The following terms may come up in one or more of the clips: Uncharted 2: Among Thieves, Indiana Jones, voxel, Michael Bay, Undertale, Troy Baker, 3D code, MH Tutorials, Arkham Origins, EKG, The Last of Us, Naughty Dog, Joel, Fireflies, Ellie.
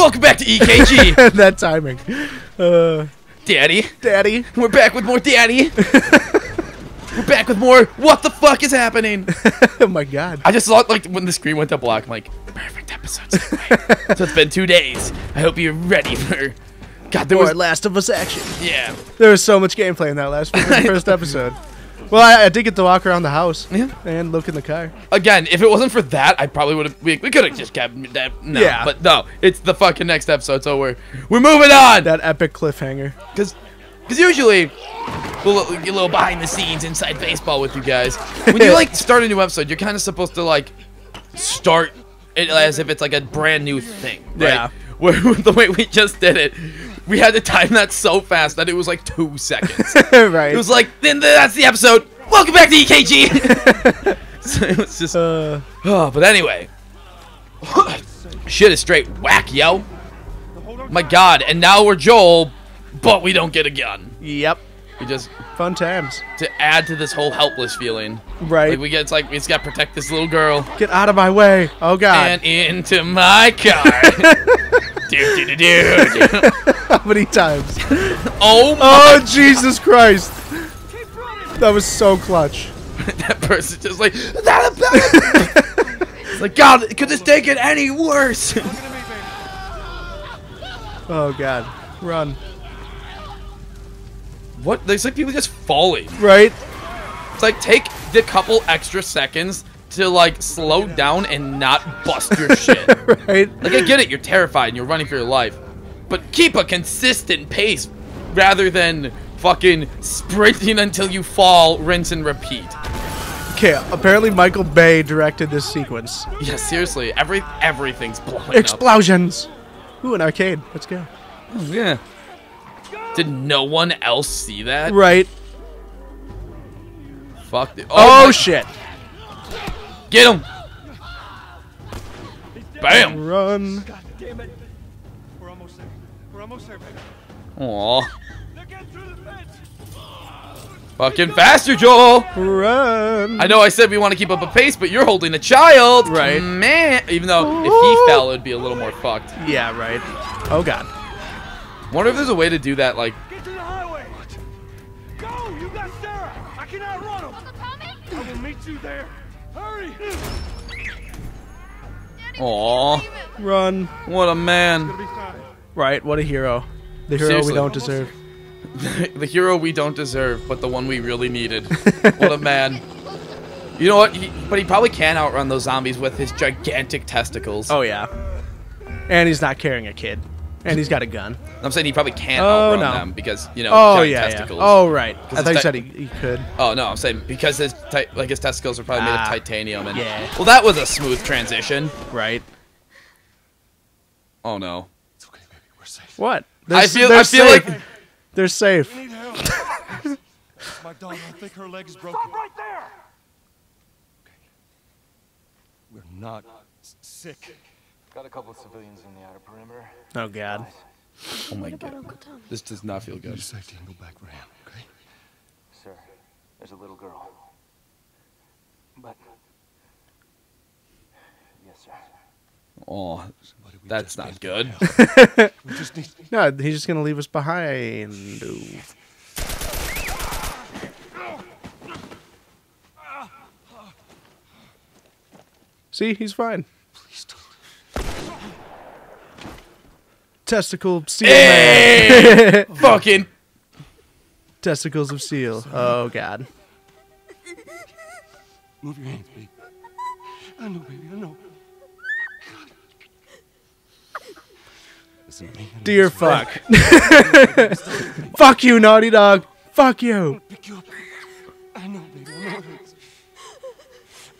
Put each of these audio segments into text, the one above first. Welcome back to EKG. That timing. Daddy. Daddy. We're back with more Daddy. We're back with more What the Fuck Is Happening? Oh my god. I just thought, like, when the screen went to black, I'm like, perfect episode. So it's been 2 days. I hope you're ready for more Last of Us action. Yeah. There was so much gameplay in that first episode. Well, I did get to walk around the house and look in the car. Again, if it wasn't for that, I probably would have. We could have just kept that. No, yeah. But no, it's the fucking next episode, so we're moving on. That epic cliffhanger. Because usually we'll get a little behind the scenes inside baseball with you guys. When you like start a new episode, you're kind of supposed to like start it as if it's like a brand new thing. Right? Yeah. Where the way we just did it. We had to time that so fast that it was like 2 seconds. Right. It was like, then that's the episode. Welcome back to EKG. So it was just. Oh, but anyway, shit is straight whack, yo. My God, and now we're Joel, but we don't get a gun. Yep. We just fun times to add to this whole helpless feeling. Right. Like we just gotta protect this little girl. Get out of my way! Oh God. And into my car. Dude. How many times? Oh my God. Jesus Christ. That was so clutch. That person just like, it's like, God, could this day get any worse? Oh God. Run. What? There's like people just falling. Right? It's like, take the couple extra seconds to like slow down and not bust your shit. Right? Like I get it, you're terrified and you're running for your life, but keep a consistent pace rather than fucking sprinting until you fall, rinse and repeat. Okay, apparently Michael Bay directed this sequence. Yeah, seriously, everything's blowing explosions up. Ooh, an arcade. Let's go. Oh, yeah. Did no one else see that? Right. Fuck it. Oh shit. Get him! Bam! Run! God damn it! We're almost there. We're almost there, baby. Aww. Fucking faster, Joel! Run! I know I said we want to keep up a pace, but you're holding a child, right? Man, even though if he fell, it'd be a little more fucked. Yeah, right. Oh God. Wonder if there's a way to do that, like. Get to the highway! Go! You got Sarah. I can outrun him. I will meet you there. Hurry! Aww. Run. What a man. Right, what a hero. The hero we don't deserve. The hero we don't deserve, but the one we really needed. What a man. You know what? But he probably can outrun those zombies with his gigantic testicles. Oh, yeah. And he's not carrying a kid. And he's got a gun. I'm saying he probably can't outrun them because, you know, testicles. Oh, right. I thought you said he could. Oh, no, I'm saying because his testicles are probably made of titanium. And, yeah. Well, that was a smooth transition. Right. Oh, no. It's okay, baby. We're safe. What? I feel like they're safe. We need help. My daughter, I think her leg is broken. Stop right there! Okay. We're not sick. Got a couple of civilians in the outer perimeter. Oh God. Oh my God. This does not feel good. Safety and go back for him, okay? Sir, there's a little girl. But yes, sir. Oh, that's not good. No, he's just gonna leave us behind. See, he's fine. Testicle seal. Hey! Fucking testicles of seal. Oh God. Move your hands, baby. I know, baby. I know. God. Dear fuck. Fuck you, Naughty Dog. Fuck you. I know, baby. I know.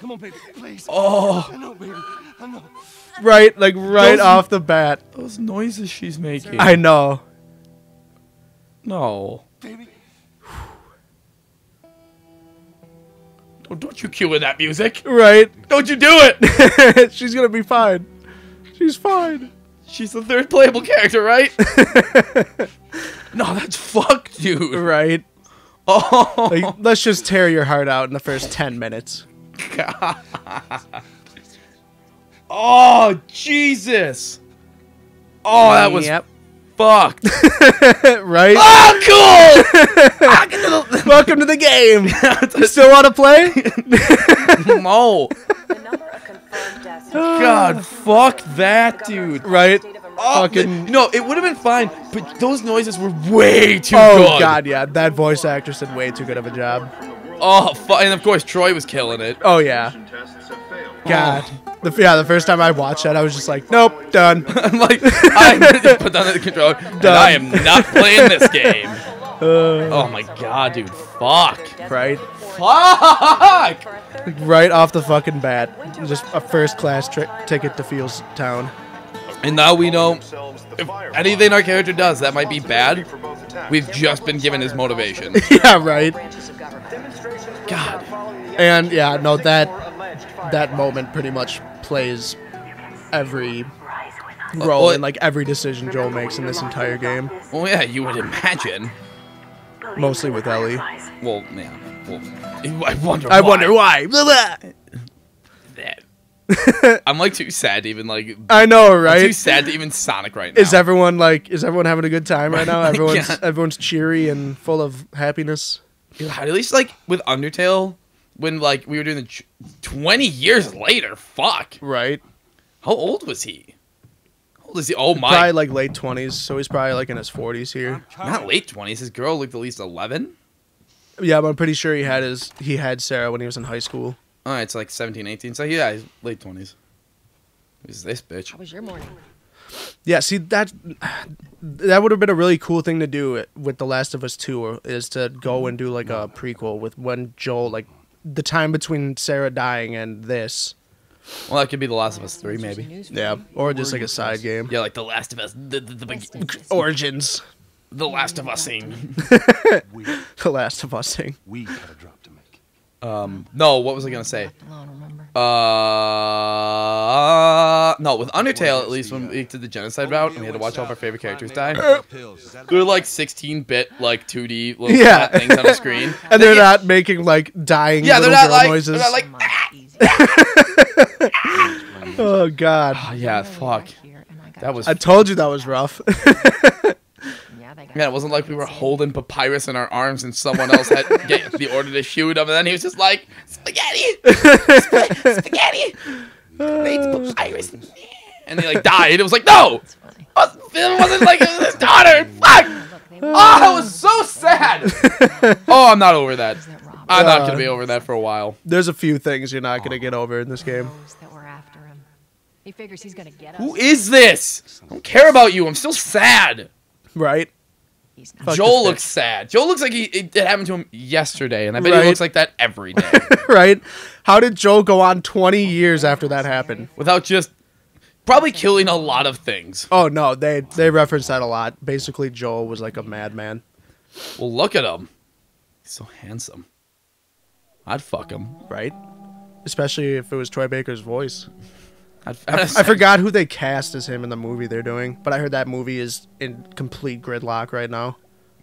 Come on, baby. Please. Oh. I know, baby. I know. Right, like those, off the bat. Those noises she's making. I know. No. Baby. Don't you cue in that music. Right. Don't you do it. She's gonna be fine. She's fine. She's the third playable character, right? No, that's fucked, dude. Right. Oh. Like, let's just tear your heart out in the first 10 minutes. God. Oh, Jesus! Oh, that was fucked. Right? Oh, cool! Welcome to the game. You still want to play? No. God, fuck that, dude. Right? Oh, no, it would have been fine, but those noises were way too good. Oh, God, yeah. That voice actress did way too good of a job. Oh, and of course, Troy was killing it. Oh, yeah. God. Yeah, the first time I watched that, I was just like, nope, done. I'm like, I'm going to put down the controller, and I am not playing this game. Oh, my God, dude. Fuck. Right? Fuck! Right off the fucking bat. Just a first-class ticket to Fields Town. And now we know if anything our character does that might be bad, we've just been given his motivation. Yeah, right. God. And, yeah, no, that moment pretty much plays every role in, like, every decision Joel makes in this entire game. Well, yeah, you would imagine. Mostly with Ellie. Well, yeah. Well, I wonder why. I'm like too sad to even like. I know, right? I'm too sad to even Sonic right now. Is everyone having a good time right now? Everyone's cheery and full of happiness. At least like with Undertale, when like we were doing the 20 years later. Fuck. Right. How old was he? How old is he? Oh my. Probably like late 20s. So he's probably like in his 40s here. Not late 20s. His girl looked at least 11. Yeah, but I'm pretty sure he had Sarah when he was in high school. All right, it's like 17, 18. So yeah, he's late 20s. Who's this bitch? How was your morning? Yeah, see that would have been a really cool thing to do with The Last of Us 2 is to go and do like a prequel with when Joel, like the time between Sarah dying and this. Well, that could be The Last of Us 3 maybe. Yeah, or just like a side game. Yeah, like The Last of Us the Origins. The Last of Us thing. The Last of Us thing. We got a drop to make. No, what was I gonna say? No, with Undertale, at least when we did the genocide route and we had to watch all of our favorite characters die, we were like 16-bit, like 2D little things on the screen, and they're not making like dying. Yeah, they're not like noises. They're not like. Oh God. Oh, yeah, fuck. That was. I told you that was rough. Yeah, it wasn't like we were holding papyrus in our arms and someone else had the order to shoot him, and then he was just like, spaghetti! Spaghetti! It's papyrus! And they like died. It was like, no! It wasn't like it was his daughter! Fuck! Oh, that was so sad! Oh, I'm not over that. I'm not going to be over that for a while. There's a few things you're not going to get over in this game. He figures he's gonna get us. Who is this? I don't care about you. I'm still sad. Right? Joel looks sad. Joel looks like it happened to him yesterday, and I bet he looks like that every day. Right? How did Joel go on 20 years after that happened? Without just probably killing a lot of things. Oh, no. They reference that a lot. Basically, Joel was like a madman. Well, look at him. He's so handsome. I'd fuck him. Right? Especially if it was Troy Baker's voice. I forgot who they cast as him in the movie they're doing, but I heard that movie is in complete gridlock right now.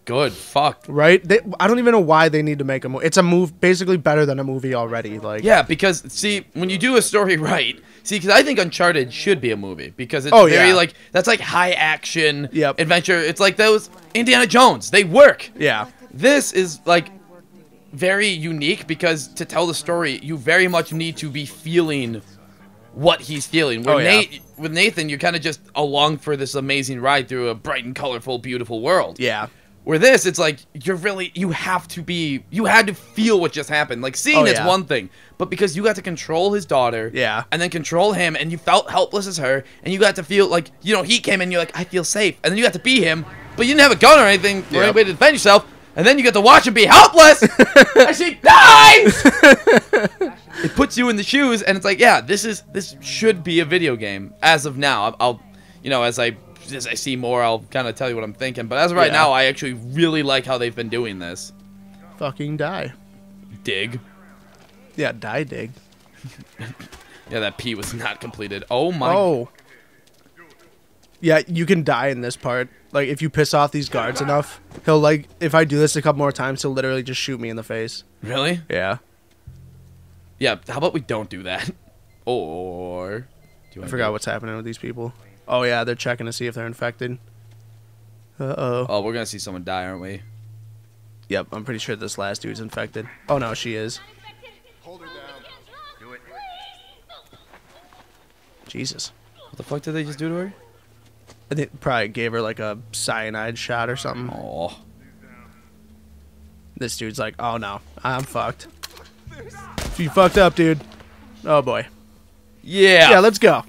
Good, fuck. Right? I don't even know why they need to make a movie. It's a movie basically better than a movie already. Like yeah, because see, when you do a story right, because I think Uncharted should be a movie because it's very like that's like high action adventure. It's like those Indiana Jones. They work. Yeah. This is like very unique because to tell the story, you very much need to be feeling what he's feeling. With Nathan, you're kind of just along for this amazing ride through a bright and colorful, beautiful world. Yeah. Where this, it's like, you had to feel what just happened. Like, seeing it's one thing, but because you got to control his daughter, and then control him, and you felt helpless as her, and you got to feel like, you know, he came in, you're like, I feel safe. And then you got to be him, but you didn't have a gun or anything or any way to defend yourself, and then you got to watch him be helpless, and she dies! It puts you in the shoes, and it's like, yeah, this should be a video game as of now. I'll, you know, as I see more, I'll kind of tell you what I'm thinking. But as of right now, I actually really like how they've been doing this. Fucking die, dig. Yeah, die, dig. Yeah, that P was not completed. Oh my. Oh. Yeah, you can die in this part. Like, if you piss off these guards enough, he'll like. If I do this a couple more times, he'll literally just shoot me in the face. Really? Yeah. Yeah, how about we don't do that? Or... I forgot what's happening with these people. Oh, yeah, they're checking to see if they're infected. Uh-oh. Oh, we're going to see someone die, aren't we? Yep, I'm pretty sure this last dude's infected. Oh, no, she is. Hold her down. Do it. Jesus. What the fuck did they just do to her? I think probably gave her, like, a cyanide shot or something. Oh. This dude's like, oh, no, I'm fucked. She fucked up, dude. Oh, boy. Yeah. Yeah, let's go.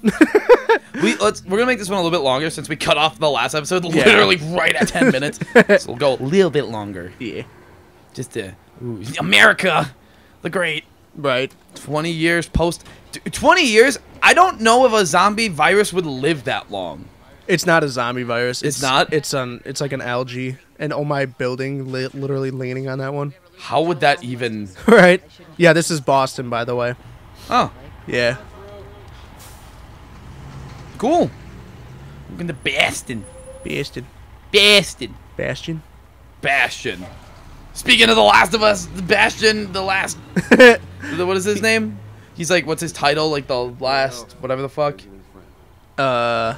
We're gonna make this one a little bit longer since we cut off the last episode literally right at 10 minutes. So we'll go a little bit longer. Yeah. Just to America, the great. Right. 20 years post. 20 years. I don't know if a zombie virus would live that long. It's not a zombie virus. It's not. It's like an algae. And oh my, building literally leaning on that one. How would that even? Right. Yeah. This is Boston, by the way. Oh. Yeah. Cool. We're going to Bastion. Bastion. Bastion. Bastion. Bastion. Speaking of The Last of Us, Bastion, the last... what is his name? He's like, what's his title? Like, the last... whatever the fuck. Oh,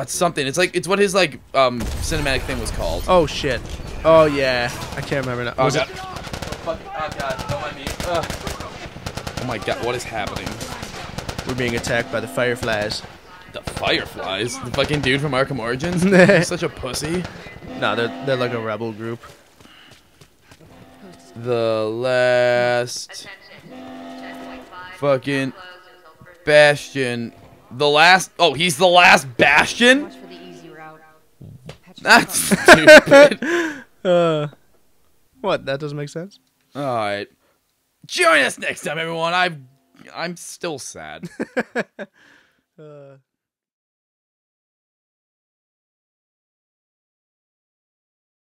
it's something. It's like... it's what his, like, cinematic thing was called. Oh, shit. Oh, yeah. I can't remember now. Oh, God. Oh, God. Don't mind me. Oh, my God. What is happening? We're being attacked by the Fireflies. The Fireflies? The fucking dude from Arkham Origins? He's such a pussy. Nah, they're like a rebel group. The last... fucking... Bastion. The last... oh, he's the last Bastion? That's stupid. What? That doesn't make sense? Alright. Join us next time, everyone. I'm still sad.